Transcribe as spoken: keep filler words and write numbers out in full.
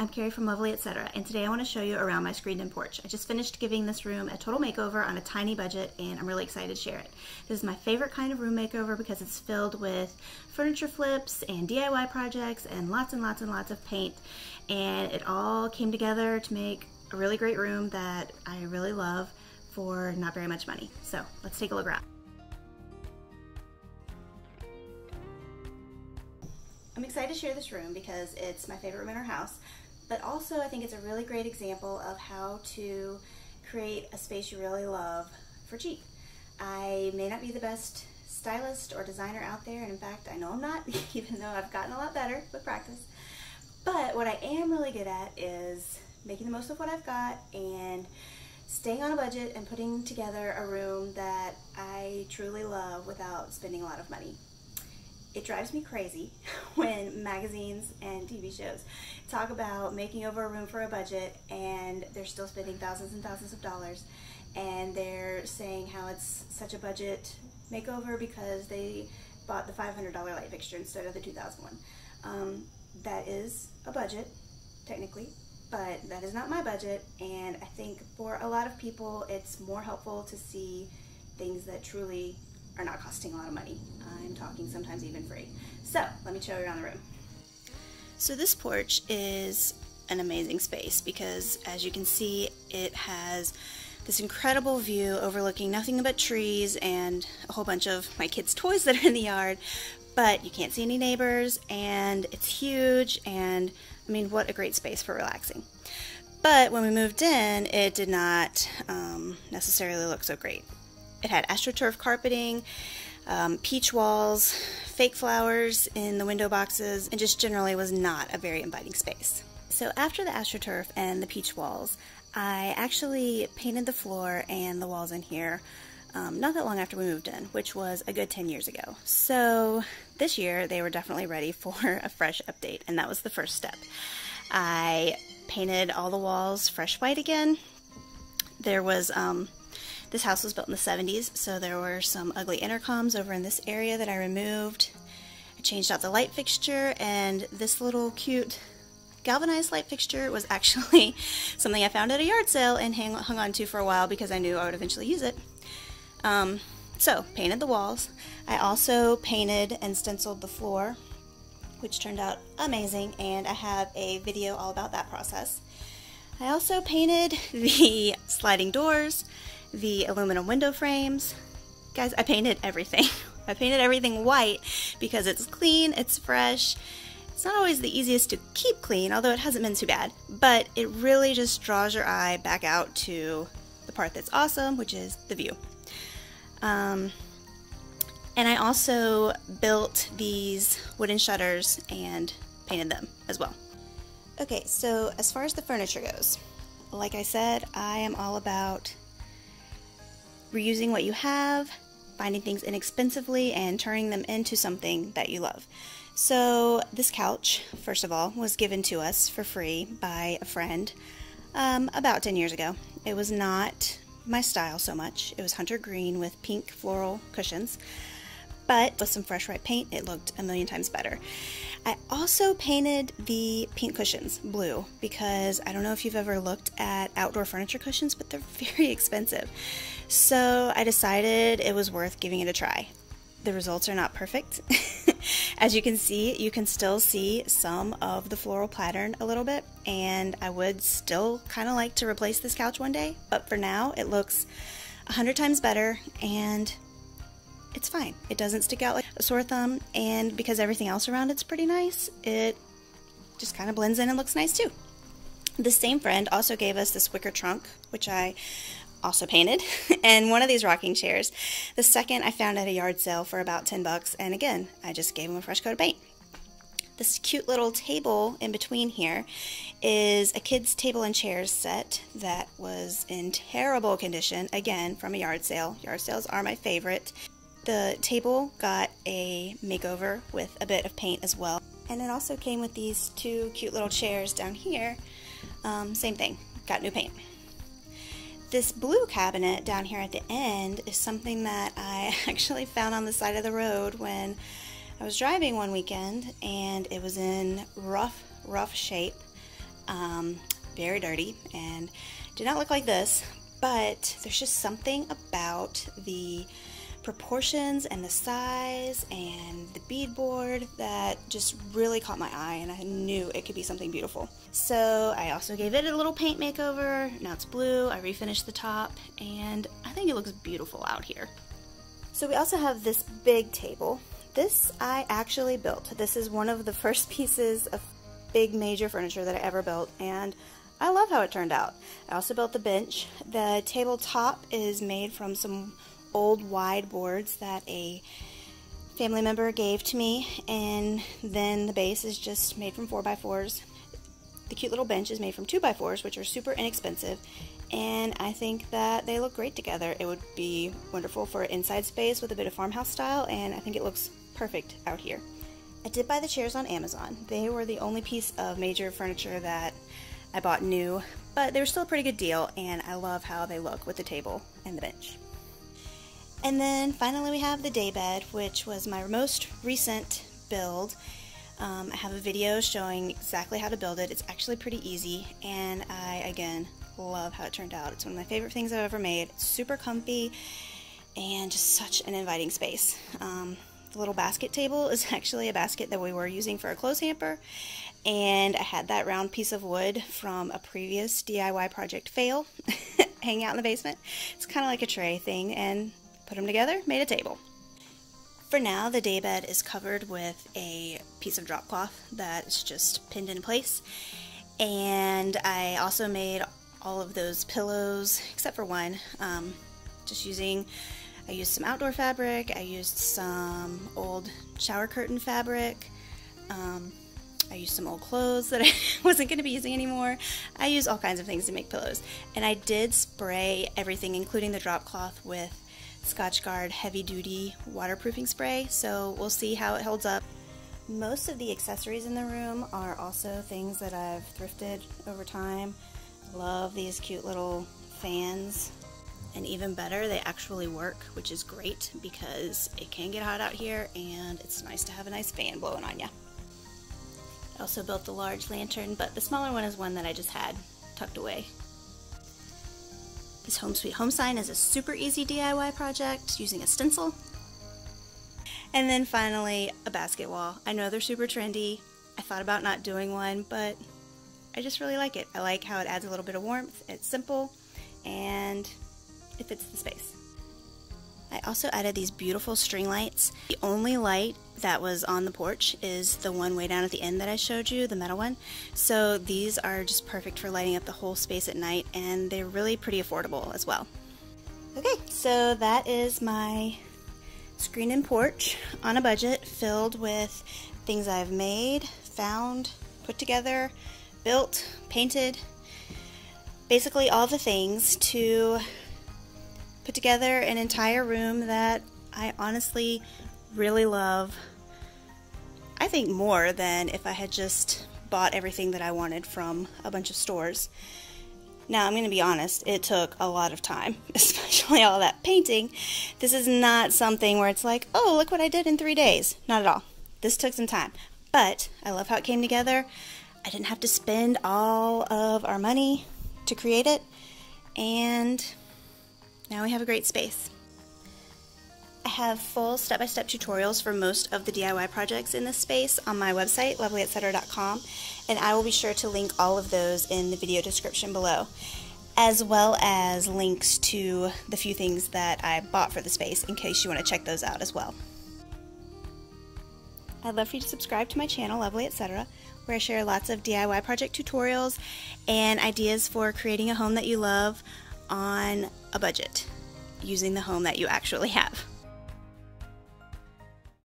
I'm Carrie from Lovely et cetera, and today I want to show you around my screened-in porch. I just finished giving this room a total makeover on a tiny budget, and I'm really excited to share it. This is my favorite kind of room makeover because it's filled with furniture flips and D I Y projects and lots and lots and lots of paint, and it all came together to make a really great room that I really love for not very much money. So let's take a look around. I'm excited to share this room because it's my favorite room in our house. But also, I think it's a really great example of how to create a space you really love for cheap. I may not be the best stylist or designer out there, and in fact, I know I'm not, even though I've gotten a lot better with practice. But what I am really good at is making the most of what I've got and staying on a budget and putting together a room that I truly love without spending a lot of money. It drives me crazy when magazines and T V shows talk about making over a room for a budget and they're still spending thousands and thousands of dollars, and they're saying how it's such a budget makeover because they bought the five hundred dollar light fixture instead of the two thousand dollar one. Um, that is a budget, technically, but that is not my budget, and I think for a lot of people it's more helpful to see things that truly are not costing a lot of money. I'm talking sometimes even free. So let me show you around the room. So this porch is an amazing space because, as you can see, it has this incredible view overlooking nothing but trees and a whole bunch of my kids' toys that are in the yard, but you can't see any neighbors, and it's huge, and I mean, what a great space for relaxing. But when we moved in, it did not um, necessarily look so great. It had AstroTurf carpeting, um, peach walls, fake flowers in the window boxes, and just generally was not a very inviting space. So after the AstroTurf and the peach walls, I actually painted the floor and the walls in here um, not that long after we moved in, which was a good ten years ago. So this year they were definitely ready for a fresh update, and that was the first step. I painted all the walls fresh white again. There was... Um, This house was built in the seventies, so there were some ugly intercoms over in this area that I removed. I changed out the light fixture, and this little cute galvanized light fixture was actually something I found at a yard sale and hang, hung on to for a while because I knew I would eventually use it. Um, so, painted the walls. I also painted and stenciled the floor, which turned out amazing, and I have a video all about that process. I also painted the sliding doors, the aluminum window frames. Guys, I painted everything. I painted everything white because it's clean, it's fresh. It's not always the easiest to keep clean, although it hasn't been too bad, but it really just draws your eye back out to the part that's awesome, which is the view. Um, and I also built these wooden shutters and painted them as well. Okay, so as far as the furniture goes, like I said, I am all about reusing what you have, finding things inexpensively, and turning them into something that you love. So this couch, first of all, was given to us for free by a friend um, about ten years ago. It was not my style so much. It was hunter green with pink floral cushions, but with some fresh white paint, it looked a million times better. I also painted the pink cushions blue because I don't know if you've ever looked at outdoor furniture cushions, but they're very expensive. So I decided it was worth giving it a try. The results are not perfect. As you can see, you can still see some of the floral pattern a little bit, and I would still kind of like to replace this couch one day, but for now it looks a hundred times better, and it's fine. It doesn't stick out like a sore thumb, and because everything else around it's pretty nice, it just kind of blends in and looks nice too. The same friend also gave us this wicker trunk, which I also painted, and one of these rocking chairs. The second I found at a yard sale for about ten bucks, and again, I just gave them a fresh coat of paint. This cute little table in between here is a kids' table and chairs set that was in terrible condition, again, from a yard sale. Yard sales are my favorite. The table got a makeover with a bit of paint as well, and it also came with these two cute little chairs down here. Um, same thing, got new paint. This blue cabinet down here at the end is something that I actually found on the side of the road when I was driving one weekend, and it was in rough, rough shape. um, very dirty and did not look like this, but there's just something about the proportions and the size and the beadboard that just really caught my eye, and I knew it could be something beautiful. So I also gave it a little paint makeover. Now it's blue. I refinished the top and I think it looks beautiful out here. So we also have this big table. This I actually built. This is one of the first pieces of big major furniture that I ever built, and I love how it turned out. I also built the bench. The tabletop is made from some old wide boards that a family member gave to me, and then the base is just made from four by fours. The cute little bench is made from two by fours, which are super inexpensive, and I think that they look great together. It would be wonderful for inside space with a bit of farmhouse style, and I think it looks perfect out here. I did buy the chairs on Amazon. They were the only piece of major furniture that I bought new, but they were still a pretty good deal, and I love how they look with the table and the bench. And then finally we have the daybed, which was my most recent build. Um, I have a video showing exactly how to build it. It's actually pretty easy, and I, again, love how it turned out. It's one of my favorite things I've ever made. It's super comfy and just such an inviting space. Um, the little basket table is actually a basket that we were using for a clothes hamper, and I had that round piece of wood from a previous D I Y project fail hanging out in the basement. It's kind of like a tray thing, and put them together, made a table. For now, the daybed is covered with a piece of drop cloth that's just pinned in place, and I also made all of those pillows except for one. Um, just using, I used some outdoor fabric, I used some old shower curtain fabric, um, I used some old clothes that I wasn't going to be using anymore. I used all kinds of things to make pillows, and I did spray everything, including the drop cloth, with Scotch Guard heavy duty waterproofing spray, so we'll see how it holds up. Most of the accessories in the room are also things that I've thrifted over time. I love these cute little fans, and even better, they actually work, which is great because it can get hot out here and it's nice to have a nice fan blowing on you. I also built the large lantern, but the smaller one is one that I just had tucked away. This Home Sweet Home sign is a super easy D I Y project using a stencil. And then finally, a basket wall. I know they're super trendy. I thought about not doing one, but I just really like it. I like how it adds a little bit of warmth. It's simple, and it fits the space. I also added these beautiful string lights. The only light that was on the porch is the one way down at the end that I showed you, the metal one. So these are just perfect for lighting up the whole space at night, and they're really pretty affordable as well. Okay, so that is my screen and porch on a budget, filled with things I've made, found, put together, built, painted, basically all the things to put together an entire room that I honestly really love. I think more than if I had just bought everything that I wanted from a bunch of stores. Now, I'm going to be honest, it took a lot of time, especially all that painting. This is not something where it's like, oh, look what I did in three days. Not at all. This took some time, but I love how it came together. I didn't have to spend all of our money to create it, and now we have a great space. I have full step-by-step tutorials for most of the D I Y projects in this space on my website, lovely et c dot com, and I will be sure to link all of those in the video description below, as well as links to the few things that I bought for the space in case you want to check those out as well. I'd love for you to subscribe to my channel, Lovely et cetera, where I share lots of D I Y project tutorials and ideas for creating a home that you love on a budget, using the home that you actually have.